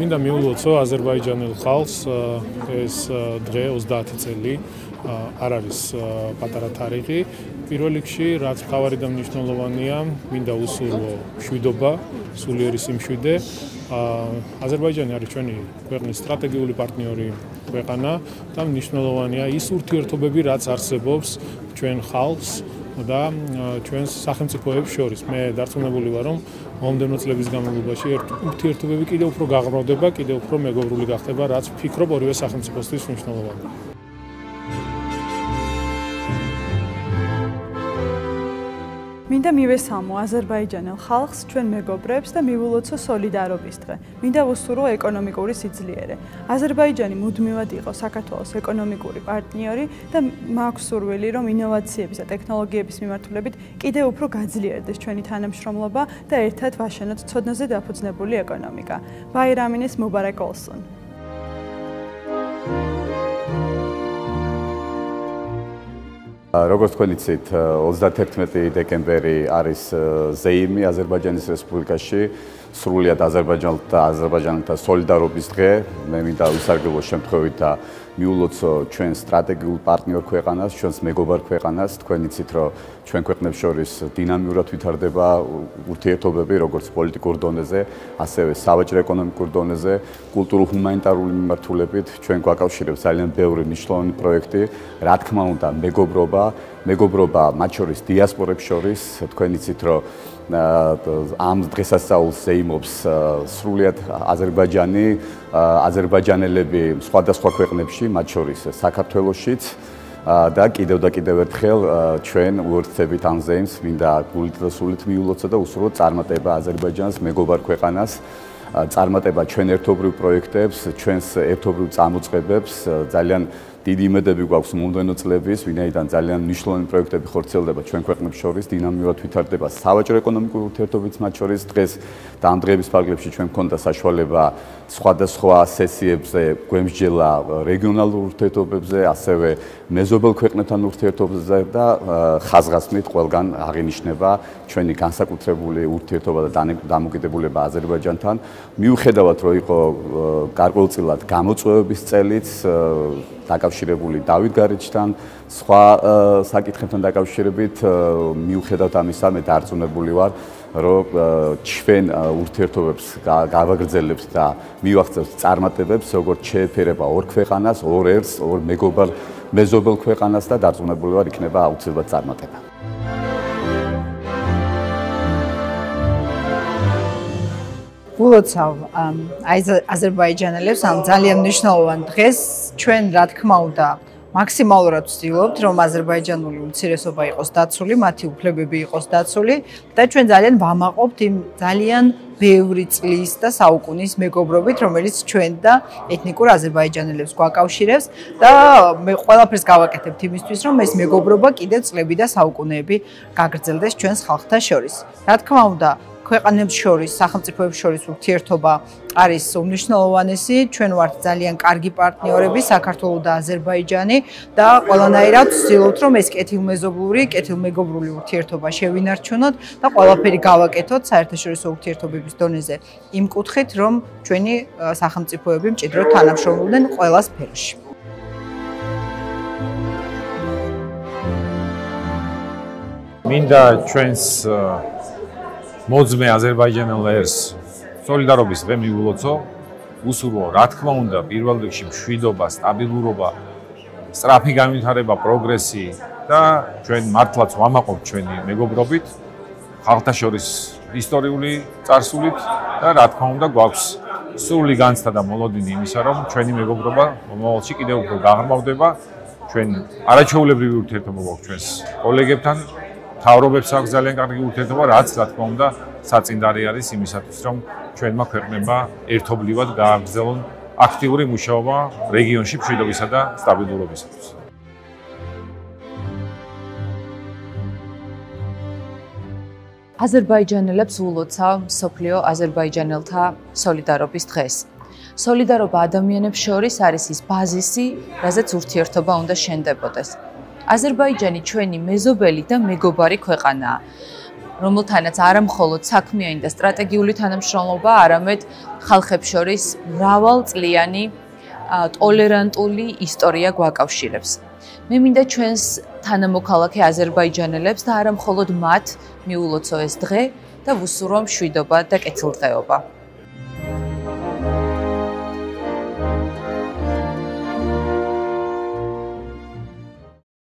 მინდა მიულოცო აზერბაიჯანელ ხალხს ეს დღე 30 წელი არ არის პატარა თარიღი პირველ რიგში რაც თავარი და მნიშვნელოვანია მინდა უსურვო მშვიდობა სულიერი სიმშვიდე აზერბაიჯანი არის ჩვენი ქვეყნის სტრატეგიული პარტნიორი ქვეყანა და მნიშვნელოვანია ის ურთიერთობები რაც არსებობს ჩვენ ხალხს და ჩვენს სახელმწიფოებს შორის მე დარწმუნებული ვარ რომ მომდენო წლების განმავლობაში ურთიერთობები კიდევ უფრო გაღრმავდება, კიდევ უფრო მეგობრული გახდება, რაც ვფიქრობ ორივე სახელმწიფოსთვის მნიშვნელოვანია. მინდა მივესალმო აზერბაიჯანელ ხალხს, ჩვენ მეგობრებს და მივულოცო სოლიდარობის დღე. მინდა ვუსურვო ეკონომიკური სიძლიერე. აზერბაიჯანი მუდმივად იყო საქართველოს ეკონომიკური პარტნიორი და მაქვს სურვილი, რომ ინოვაციების და ტექნოლოგიების მიმართულებით კიდევ უფრო გაძლიერდეს ჩვენი თანამშრომლობა და ერთად ვაშენოთ ცოდნაზე დაფუძნებული ეკონომიკა. ბაირამინეს მუბარაკ ოლსუნ. როგორც გვალიცით 31 დეკემბერი არის ზეიმი აზერბაიჯანის რესპუბლიკაში სრულიად აზერბაიჯანელთა სოლიდარობის დღე მე მინდა ვისარგებლო შემთხვევით და მიულოცო ჩვენ სტრატეგიულ პარტნიორ ქვეყანას ჩვენს მეგობარ ქვეყანას თქვენ იცით რომ ჩვენ ქვეყნებს შორის დინამიურად ვითარდება ურთიერთობები როგორც პოლიტიკურ დონეზე ასევე სავაჭრო ეკონომიკურ დონეზე კულტურულ ჰუმანიტარული მიმართულებით ჩვენ გვაკავშირებს ძალიან ბევრი მნიშვნელოვანი პროექტი რა თქმა უნდა მეგობრობა მეგობრობა მათ შორის დიასპორებს შორის თქვენ იცით რომ ამ დღესასწაულს ზეიმობს სრულიად აზერბაიჯანი აზერბაიჯანელები სხვადასხვა ქვეყნებში მათ შორის საქართველოშიც და კიდევ ერთხელ ჩვენ უერთდებით ამ ზეიმს მინდა გულით და სულით მიულოცო და უსურვო წარმატება აზერბაიჯანს მეგობარ ქვეყანას წარმატება ჩვენ ერთობრივ პროექტებს ჩვენს ერთობრივ წამოწყებებს ძალიან დიდი იმედები გვაქვს მომდენო წლების, ვინაიდან ძალიან მნიშვნელოვანი პროექტები ხორციელდება ჩვენ ქვეყნებს შორის, დინამიურად ვითარდება სავაჭრო ეკონომიკური ურთიერთობებიც მათ შორის. დღეს და ამ დღეების ფარგლებში ჩვენ გქონდა საშუალება სხვადასხვა სესიებზე გვემსჯელა რეგიონალურ ურთიერთობებზე, ასევე მეზობელ ქვეყნებთან ურთიერთობებზე და ხაზგასმით ყველგან აღინიშნება ჩვენი განსაკუთრებული ურთიერთობა და დამოკიდებულება აზერბაიჯანთან. მიუხედავად რომ იყო გარკვეულწილად გამოწვევების წელიც დაკავშირებული დავით გარეჯთან, სხვა საკითხებთან დაკავშირებით მიუხედავად ამისა მე დარწმუნებული ვარ, რომ ჩვენ ურთიერთობებს გავაგრძელებთ და მივახცევთ წარმატებებს, როგორც შეეფერება ორ ქვეყანას, ორ ერთს, ორ მეგობარ მეზობელ ქვეყანას და დარწმუნებული ვარ იქნება აუცილებლად წარმატება. ულოცავ აზერბაიჯანელებს ამ ძალიან მნიშვნელოვან დღეს ჩვენ რა თქმა უნდა მაქსიმალურად ვცდილობთ რომ აზერბაიჯანული უმცირესობა იყოს დაცული, მათი უფლებები იყოს დაცული და ჩვენ ძალიან ვამაყობთ იმ ძალიან ბევრი წლის და საუკუნის მეგობრობით, რომელიც ჩვენ და ეთნიკურ აზერბაიჯანელებს გვაკავშირებს და მე ყველაფერს გავაკეთებთ იმისთვის, რომ ეს მეგობრობა კიდევ წლები და საუკუნეები გაგრძელდეს ჩვენს ხალხთა შორის. Რა თქმა უნდა ქვეყნებს შორის, სახელმწიფოებს შორის ურთიერთობა არის უმნიშვნელოვანესი. ჩვენ ვართ ძალიან კარგი პარტნიორები, საქართველო და აზერბაიჯანი და ყველანაირად ვცდილობთ, რომ ეს კეთილმეზობლური, კეთილმეგობრული ურთიერთობა შევინარჩუნოთ და ყველაფერი გავაკეთოთ საერთაშორისო ურთიერთობების დონეზე. იმ კუთხით, რომ ჩვენი სახელმწიფოები მჭიდროდ თანამშრომლობდნენ ყველა სფეროში. მინდა ჩვენს მოძმე აზერბაიჯანელებს სოლიდარობის დღე მიულოცო უსურვო რა თქმა უნდა პირველ რიგში მშვიდობა, სტაბილურობა, სწრაფი განვითარება, პროგრესი და ჩვენ მართლაც ვამაყობთ ჩვენი მეგობრობით ხალხთა შორის ისტორიული წარსულით და რა თქმა უნდა გვაქვს სრული განცდა და მოლოდინი იმისა რომ ჩვენი მეგობრობა მომავალში კიდევ უფრო გაღრმავდება ჩვენ არაჩვეულებრივი ურთიერთობა გვაქვს ჩვენს კოლეგებთან თავრობებს აქვს ძალიან კარგი ურთიერთობა, რაც რა თქმა უნდა საწინდარი არის იმისათვის, რომ ჩვენმა ქვეყნებმა ერთობლივად გააგრძელონ აქტიური მუშაობა რეგიონში მშვიდობისა და სტაბილურობისათვის. აზერბაიჯანელებს ვულოცავ მსოფლიო აზერბაიჯანელთა სოლიდარობის დღეს. სოლიდარობა ადამიანებს შორის არის ის ბაზისი, რაზეც ურთიერთობა უნდა შენდებოდეს. Azerbaijani ჩვენი მეზობელი და მეგობარი ქვეყანაა. რომელთანაც არა მხოლოდ საქმიანი და სტრატეგიული თანამშრომლობა, არამედ ხალხებს შორის მრავალწლიანი ტოლერანტული ისტორია გვაკავშირებს. მე მინდა ჩვენს თანამოქალაქე აზერბაიჯანელებს და არა მხოლოდ მათ მიულოცო ეს დღე და ვუსურვო მშვიდობა და კეთილდღეობა.